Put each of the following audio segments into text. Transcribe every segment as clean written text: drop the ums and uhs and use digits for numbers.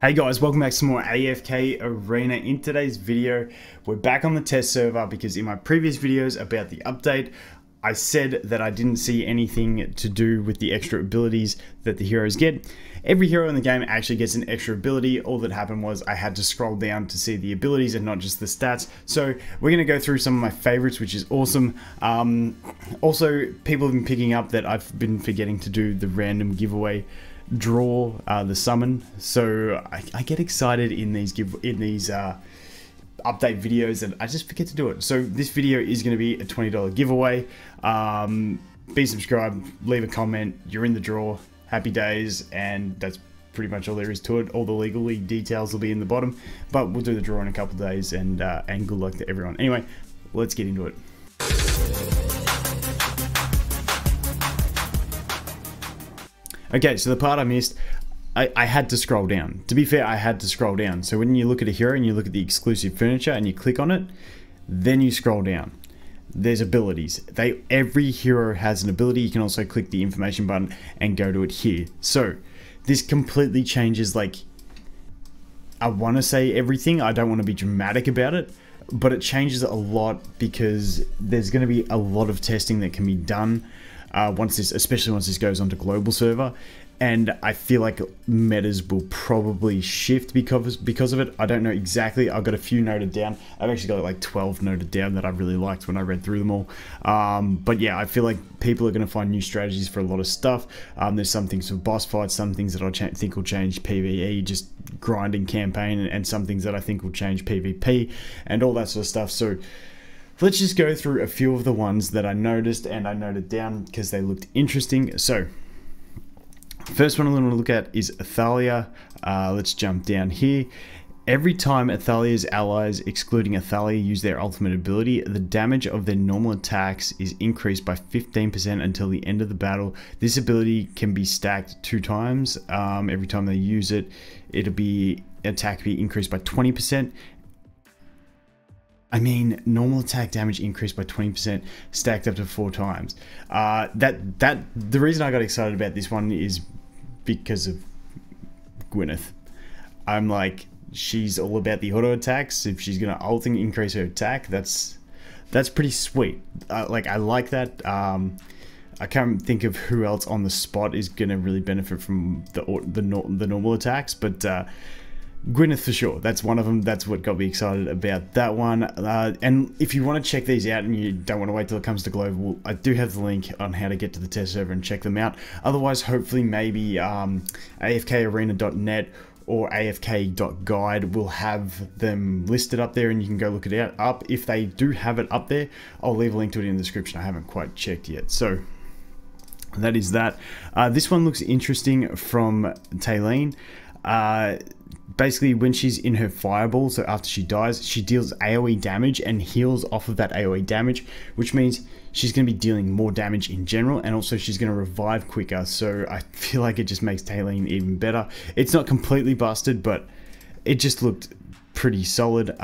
Hey guys, welcome back to some more AFK Arena. In today's video, we're back on the test server because in my previous videos about the update, I said that I didn't see anything to do with the extra abilities that the heroes get. Every hero in the game actually gets an extra ability. All that happened was I had to scroll down to see the abilities and not just the stats. So we're going to go through some of my favorites, which is awesome. Also, people have been picking up that I've been forgetting to do the random giveaway draw, the summon. So I get excited in these update videos and I just forget to do it. So this video is going to be a $20 giveaway. Be subscribed, leave a comment, you're in the draw, happy days, and that's pretty much all there is to it. All the legal details will be in the bottom, but we'll do the draw in a couple of days, and good luck to everyone. Anyway, let's get into it. Okay, so the part I missed, I had to scroll down. To be fair, I had to scroll down. So when you look at a hero and you look at the exclusive furniture and you click on it, then you scroll down. There's abilities. Every hero has an ability. You can also click the information button and go to it here. So this completely changes, like, I want to say everything. I don't want to be dramatic about it, but it changes a lot because there's going to be a lot of testing that can be done especially once this goes onto global server. And I feel like metas will probably shift because of it. I don't know exactly. I've got a few noted down. I've actually got like 12 noted down that I really liked when I read through them all. But yeah, I feel like people are going to find new strategies for a lot of stuff. There's some things for boss fights, some things that I think will change PvE, just grinding campaign, and some things that I think will change PvP and all that sort of stuff. So let's just go through a few of the ones that I noticed and I noted down because they looked interesting. So first one I want to look at is Athalia. Let's jump down here. Every time Athalia's allies, excluding Athalia, use their ultimate ability, the damage of their normal attacks is increased by 15% until the end of the battle. This ability can be stacked 2 times. Every time they use it, it'll be attack be increased by 20%. I mean, normal attack damage increased by 20%, stacked up to 4 times. The reason I got excited about this one is because of Gwyneth. I'm like, she's all about the auto attacks. If she's gonna ulting increase her attack, that's pretty sweet. Like, I like that. I can't think of who else on the spot is gonna really benefit from the normal attacks, but Gwyneth for sure, that's one of them. That's what got me excited about that one. And if you want to check these out and you don't want to wait till it comes to global, I do have the link on how to get to the test server and check them out. Otherwise, hopefully maybe afkarena.net or afk.guide will have them listed up there and you can go look it up. If they do have it up there, I'll leave a link to it in the description. I haven't quite checked yet. So that is that. This one looks interesting from Taylene. Basically, when she's in her fireball, so after she dies, she deals AoE damage and heals off of that AoE damage, which means she's going to be dealing more damage in general, and also she's going to revive quicker. So I feel like it just makes Talene even better. It's not completely busted, but it just looked pretty solid. The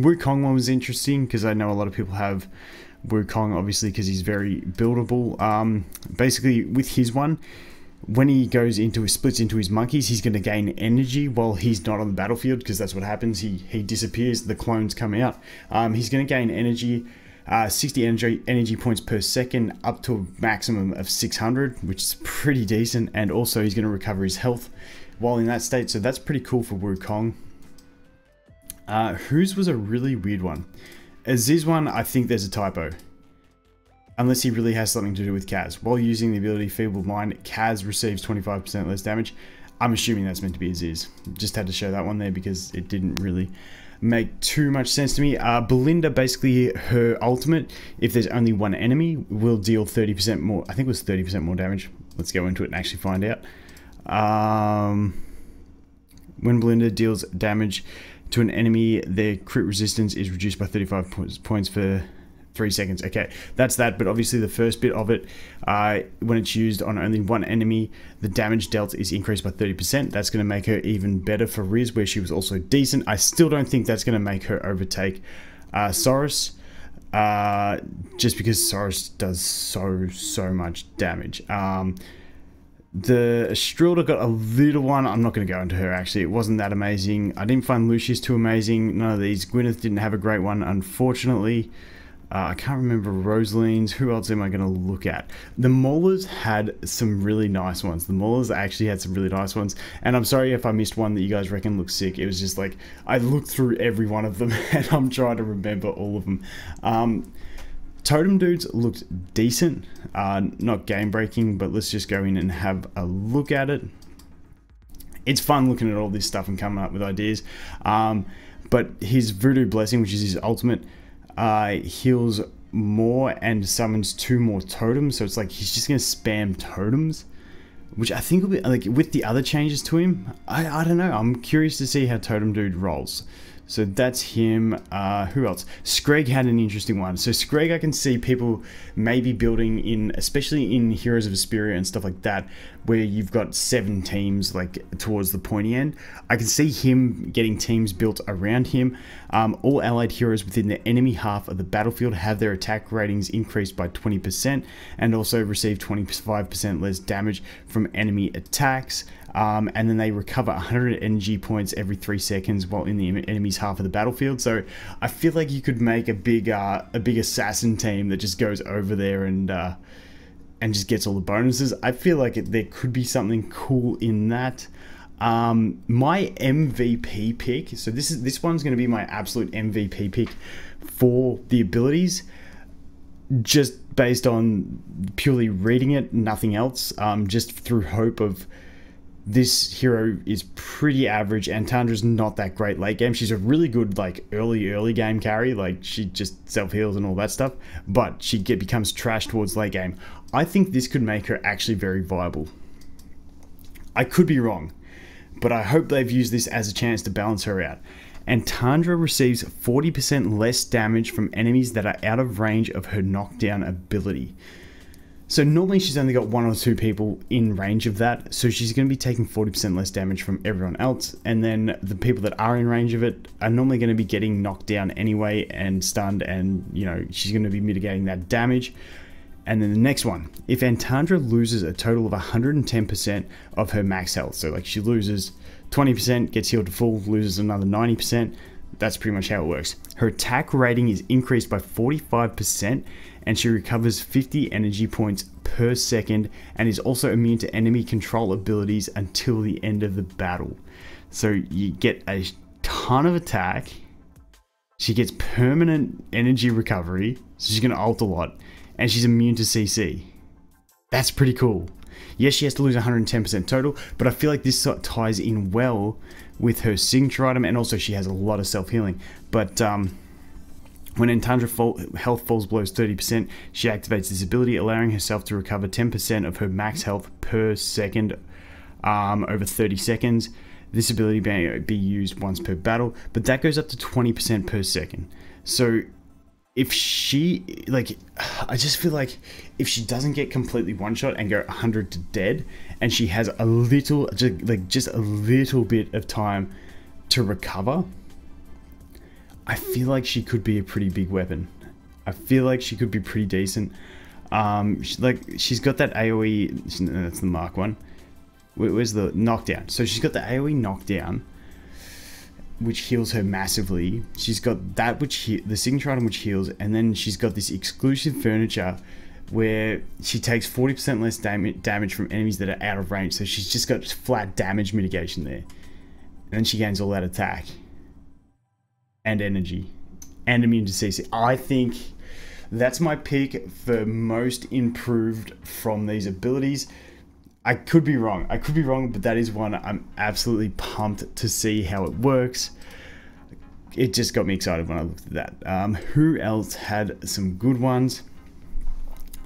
Wukong one was interesting because I know a lot of people have Wukong, obviously, because he's very buildable. Basically, with his one, when he goes into his splits into his monkeys, he's going to gain energy while he's not on the battlefield, because that's what happens. He disappears, the clones come out. He's going to gain energy, 60 energy points per second, up to a maximum of 600, which is pretty decent. And also he's going to recover his health while in that state, so that's pretty cool for Wukong. Whose was a really weird one. Aziz's one, I think there's a typo. Unless he really has something to do with Kaz. While using the ability Feeble Mind, Kaz receives 25% less damage. I'm assuming that's meant to be Aziz. Just had to show that one there because it didn't really make too much sense to me. Belinda, basically her ultimate, if there's only one enemy, will deal 30% more. I think it was 30% more damage. Let's go into it and actually find out. When Belinda deals damage to an enemy, their crit resistance is reduced by 35 points for 3 seconds. Okay, that's that, but obviously the first bit of it, when it's used on only one enemy, the damage dealt is increased by 30%. That's going to make her even better for Riz, where she was also decent. I still don't think that's going to make her overtake Sorus, just because Sorus does so much damage. The Strilda got a little one. I'm not going to go into her, actually. It wasn't that amazing. I didn't find Lucius too amazing. None of these. Gwyneth didn't have a great one, unfortunately. I can't remember Rosaline's. Who else am I going to look at? The Maulers had some really nice ones. The Maulers actually had some really nice ones. And I'm sorry if I missed one that you guys reckon looked sick. It was just like, I looked through every one of them and I'm trying to remember all of them. Totem Dudes looked decent. Not game breaking, but let's just go in and have a look at it. It's fun looking at all this stuff and coming up with ideas. But his Voodoo Blessing, which is his ultimate, heals more and summons 2 more totems, so it's like he's just gonna spam totems, which I think will be like with the other changes to him. I don't know, I'm curious to see how Totem Dude rolls. So that's him. Who else? Skreg had an interesting one. So Skreg, I can see people maybe building in, especially in Heroes of Esperia and stuff like that, where you've got 7 teams like towards the pointy end. I can see him getting teams built around him. All allied heroes within the enemy half of the battlefield have their attack ratings increased by 20% and also receive 25% less damage from enemy attacks. And then they recover 100 energy points every 3 seconds while in the enemy's half of the battlefield. So I feel like you could make a big assassin team that just goes over there and just gets all the bonuses. I feel like there could be something cool in that. My MVP pick. So this one's going to be my absolute MVP pick for the abilities. Just based on purely reading it, nothing else. Just through hope of. This hero is pretty average. Antandra's not that great late game. She's a really good like early game carry. Like she just self-heals and all that stuff, but she becomes trash towards late game. I think this could make her actually very viable. I could be wrong, but I hope they've used this as a chance to balance her out. Antandra receives 40% less damage from enemies that are out of range of her knockdown ability. So normally she's only got 1 or 2 people in range of that, so she's going to be taking 40% less damage from everyone else, and then the people that are in range of it are normally going to be getting knocked down anyway and stunned, and you know she's going to be mitigating that damage. And then the next one, if Antandra loses a total of 110% of her max health, so like she loses 20%, gets healed to full, loses another 90%, that's pretty much how it works. Her attack rating is increased by 45%, and she recovers 50 energy points per second, and is also immune to enemy control abilities until the end of the battle. So you get a ton of attack. She gets permanent energy recovery, so she's going to ult a lot, and she's immune to CC. That's pretty cool. Yes, she has to lose 110% total, but I feel like this ties in well with her signature item, and also she has a lot of self-healing. But when Antandra health falls below 30%, she activates this ability, allowing herself to recover 10% of her max health per second over 30 seconds. This ability may be used once per battle, but that goes up to 20% per second. So if she, like, I just feel like if she doesn't get completely one shot and go 100 to dead, and she has a little, like just a little bit of time to recover, I feel like she could be a pretty big weapon. I feel like she could be pretty decent. She's got that AoE, no, that's the mark one. Where's the knockdown? So she's got the AoE knockdown, which heals her massively. She's got that, the signature item, which heals, and then she's got this exclusive furniture where she takes 40% less damage from enemies that are out of range. So she's just got flat damage mitigation there. And then she gains all that attack and energy and immune to CC. I think that's my pick for most improved from these abilities. I could be wrong. I could be wrong, but that is one I'm absolutely pumped to see how it works. It just got me excited when I looked at that. Who else had some good ones?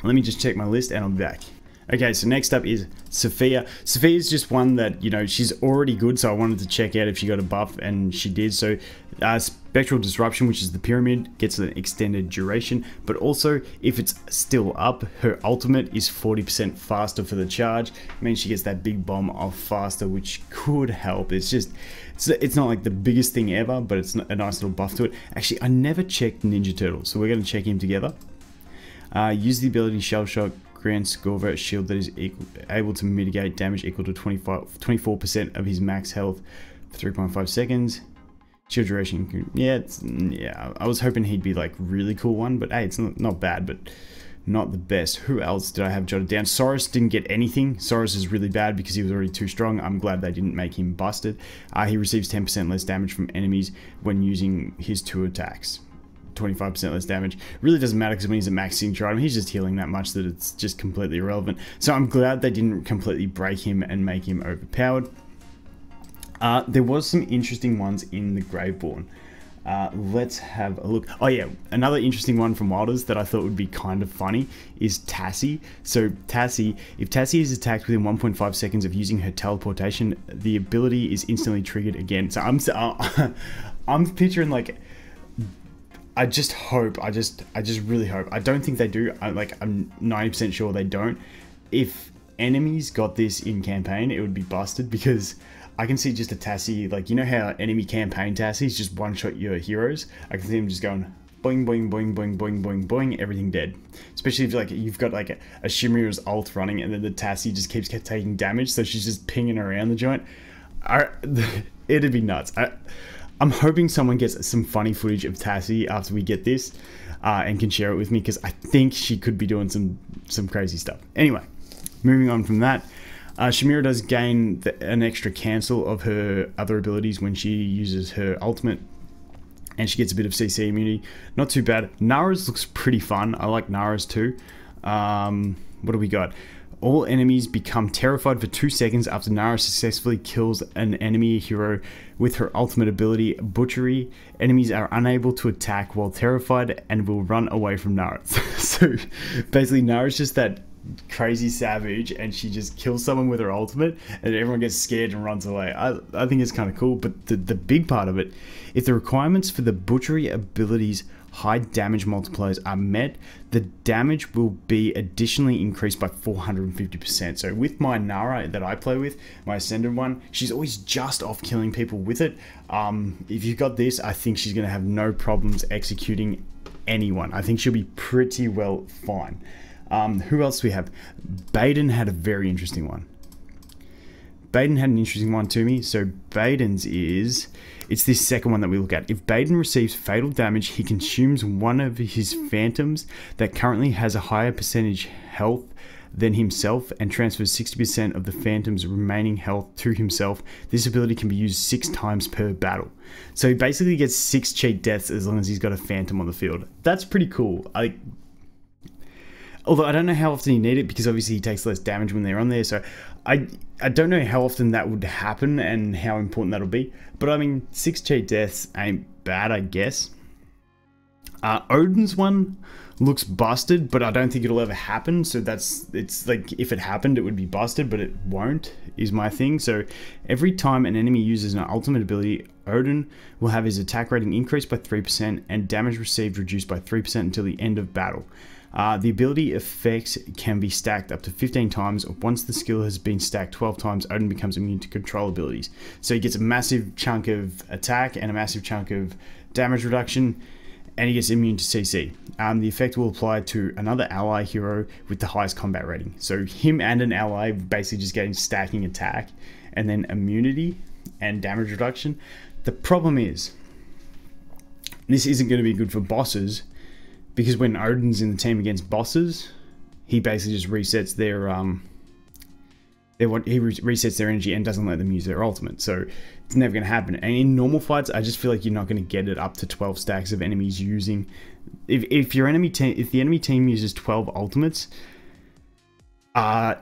Let me just check my list and I'll be back. Okay, so next up is Sophia. Sophia's just one that, you know, she's already good, so I wanted to check out if she got a buff, and she did. So Spectral Disruption, which is the pyramid, gets an extended duration, but also if it's still up, her ultimate is 40% faster for the charge. It means she gets that big bomb off faster, which could help. It's just, it's not like the biggest thing ever, but it's a nice little buff to it. Actually, I never checked Ninja Turtle, so we're going to check him together. Use the ability Shell Shock grants Gorvat shield that is able to mitigate damage equal to 24% of his max health for 3.5 seconds. Shield duration, yeah, I was hoping he'd be like really cool one, but hey, it's not bad, but not the best. Who else did I have jotted down? Sorus didn't get anything. Sorus is really bad because he was already too strong. I'm glad they didn't make him busted. He receives 10% less damage from enemies when using his two attacks. 25% less damage. Really doesn't matter because when he's at max signature item, he's just healing that much that it's just completely irrelevant. So I'm glad they didn't completely break him and make him overpowered. There was some interesting ones in the Graveborn. Let's have a look. Oh yeah, another interesting one from Wilders that I thought would be kind of funny is Tassie. So Tassie, if Tassie is attacked within 1.5 seconds of using her teleportation, the ability is instantly triggered again. So I'm picturing like, I just really hope. I don't think they do. I'm 90% sure they don't. If enemies got this in campaign, it would be busted because I can see just a Tassie, like, you know how enemy campaign Tassies just one-shot your heroes? I can see them just going, boing, boing, boing, boing, boing, boing, boing, everything dead. Especially if, like, you've got, like, a Shemira's ult running and then the Tassie just keeps taking damage, so she's just pinging around the joint. It'd be nuts. I'm hoping someone gets some funny footage of Tassie after we get this and can share it with me, because I think she could be doing some crazy stuff. Anyway, moving on from that. Shemira does gain an extra cancel of her other abilities when she uses her ultimate, and she gets a bit of CC immunity. Not too bad. Nara's looks pretty fun. I like Nara's too. What do we got? All enemies become terrified for 2 seconds after Nara successfully kills an enemy hero with her ultimate ability, Butchery. Enemies are unable to attack while terrified and will run away from Nara. So basically Nara's just that crazy savage, and she just kills someone with her ultimate and everyone gets scared and runs away. I think it's kind of cool, but the big part of it, if the requirements for the Butchery ability's high damage multipliers are met, the damage will be additionally increased by 450%. So with my Nara that I play with, my Ascended one, she's always just off killing people with it. If you've got this, I think she's going to have no problems executing anyone. I think she'll be pretty well fine. Who else do we have? Baden had a very interesting one. Baden had an interesting one to me. So Baden's is, it's this second one that we look at. If Baden receives fatal damage, he consumes one of his phantoms that currently has a higher percentage health than himself and transfers 60% of the phantom's remaining health to himself. This ability can be used 6 times per battle. So he basically gets 6 cheat deaths as long as he's got a phantom on the field. That's pretty cool. Although I don't know how often you need it, because obviously he takes less damage when they're on there, so I don't know how often that would happen and how important that'll be. But I mean, 6 cheat deaths ain't bad, I guess. Odin's one looks busted, but I don't think it'll ever happen. So it's like, if it happened, it would be busted, but it won't, is my thing. So every time an enemy uses an ultimate ability, Odin will have his attack rating increased by 3% and damage received reduced by 3% until the end of battle. The ability effects can be stacked up to 15 times. Once the skill has been stacked 12 times, Odin becomes immune to control abilities. So he gets a massive chunk of attack and a massive chunk of damage reduction, and he gets immune to CC. The effect will apply to another ally hero with the highest combat rating. So him and an ally basically just getting stacking attack and then immunity and damage reduction. The problem is, this isn't going to be good for bosses, because when Odin's in the team against bosses, he basically just resets their energy and doesn't let them use their ultimate. So it's never going to happen. And in normal fights, I just feel like you're not going to get it up to 12 stacks of enemies using. If the enemy team uses 12 ultimates,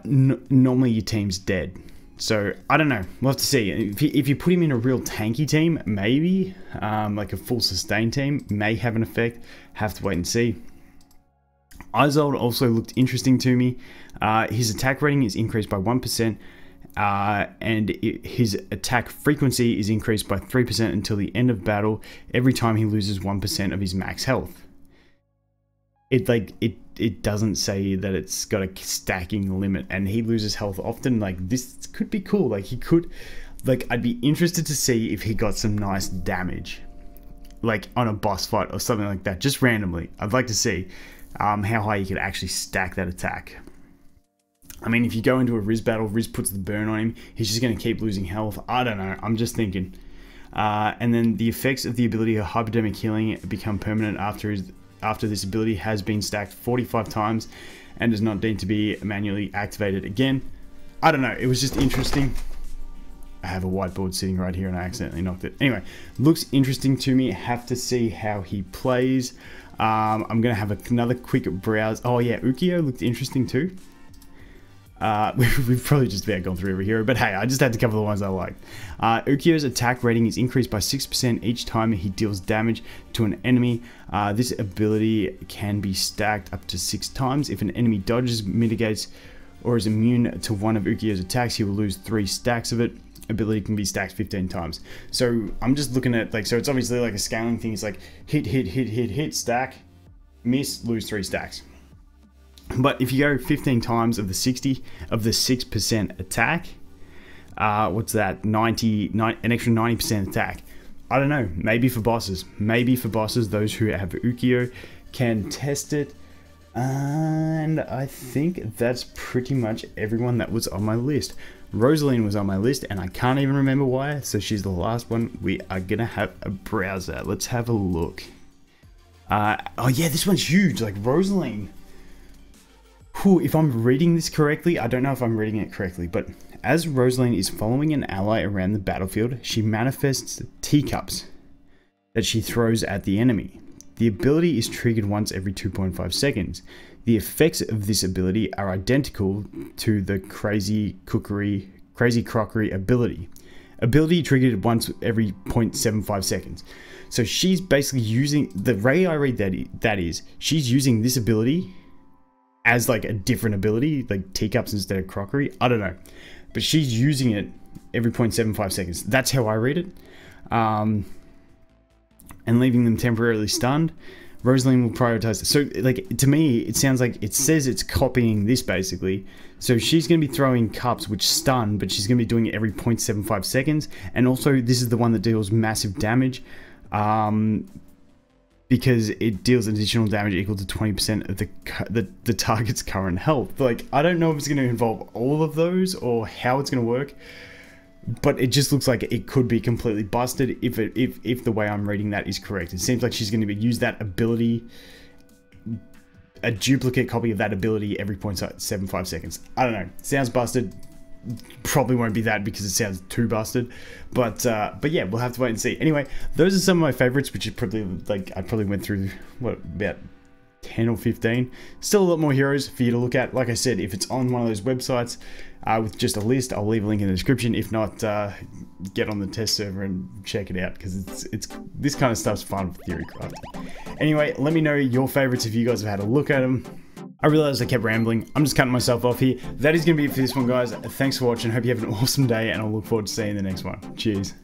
normally your team's dead. So I don't know. We'll have to see. If you put him in a real tanky team, maybe like a full sustain team may have an effect. Have to wait and see. Izold also looked interesting to me. His attack rating is increased by 1%, and his attack frequency is increased by 3% until the end of battle. Every time he loses 1% of his max health. It doesn't say that it's got a stacking limit, and he loses health often. Like, this could be cool. Like, he could, like, I'd be interested to see if he got some nice damage, like on a boss fight or something like that, just randomly. I'd like to see how high you could actually stack that attack. I mean, if you go into a Riz battle, Riz puts the burn on him, he's just going to keep losing health. I don't know, I'm just thinking. And then the effects of the ability of Hypodermic Healing become permanent after this ability has been stacked 45 times and does not need to be manually activated again. I don't know, it was just interesting. I have a whiteboard sitting right here and I accidentally knocked it. Anyway, looks interesting to me. Have to see how he plays. I'm going to have another quick browse. Oh yeah, Ukiyo looked interesting too. We've probably just about gone through every hero, but hey, I just had to cover the ones I liked. Ukiyo's attack rating is increased by 6% each time he deals damage to an enemy. This ability can be stacked up to 6 times. If an enemy dodges, mitigates, or is immune to one of Ukiyo's attacks, he will lose 3 stacks of it. Ability can be stacked 15 times. So I'm just looking at, like, so it's obviously like a scaling thing. It's like hit, stack, miss, lose 3 stacks. But if you go 15 times of the 6% attack, what's that? 90, an extra 90% attack. I don't know. Maybe for bosses. Maybe for bosses, those who have Ukiyo can test it. And I think that's pretty much everyone that was on my list. Rosaline was on my list, and I can't even remember why. So she's the last one. We are gonna have a browse at. Let's have a look. Oh yeah, this one's huge. Like Rosaline. Whew, if I'm reading this correctly, I don't know if I'm reading it correctly, but as Rosaline is following an ally around the battlefield, she manifests teacups that she throws at the enemy. The ability is triggered once every 2.5 seconds. The effects of this ability are identical to the Crazy Crockery ability. Ability triggered once every 0.75 seconds. So she's basically using, the way I read that is, she's using this ability as like a different ability, like teacups instead of crockery. I don't know, but she's using it every 0.75 seconds. That's how I read it. And leaving them temporarily stunned. Rosaline will prioritize it. So like, to me, it sounds like it says it's copying this basically. So she's gonna be throwing cups which stun, but she's gonna be doing it every 0.75 seconds. And also this is the one that deals massive damage. Because it deals additional damage equal to 20% of the target's current health. Like, I don't know if it's going to involve all of those or how it's going to work, but it just looks like it could be completely busted if the way I'm reading that is correct. It seems like she's going to use that ability, a duplicate copy of that ability every 0.75 seconds. I don't know. Sounds busted. Probably won't be that because it sounds too busted, but yeah, we'll have to wait and see. Anyway, those are some of my favorites, which is probably like, I probably went through what, about 10 or 15. Still a lot more heroes for you to look at. Like I said, if it's on one of those websites with just a list, I'll leave a link in the description. If not, get on the test server and check it out, because it's this kind of stuff's fun for theory craft. Anyway, let me know your favorites if you guys have had a look at them. I realized I kept rambling. I'm just cutting myself off here. That is going to be it for this one, guys. Thanks for watching. Hope you have an awesome day, and I'll look forward to seeing you in the next one. Cheers.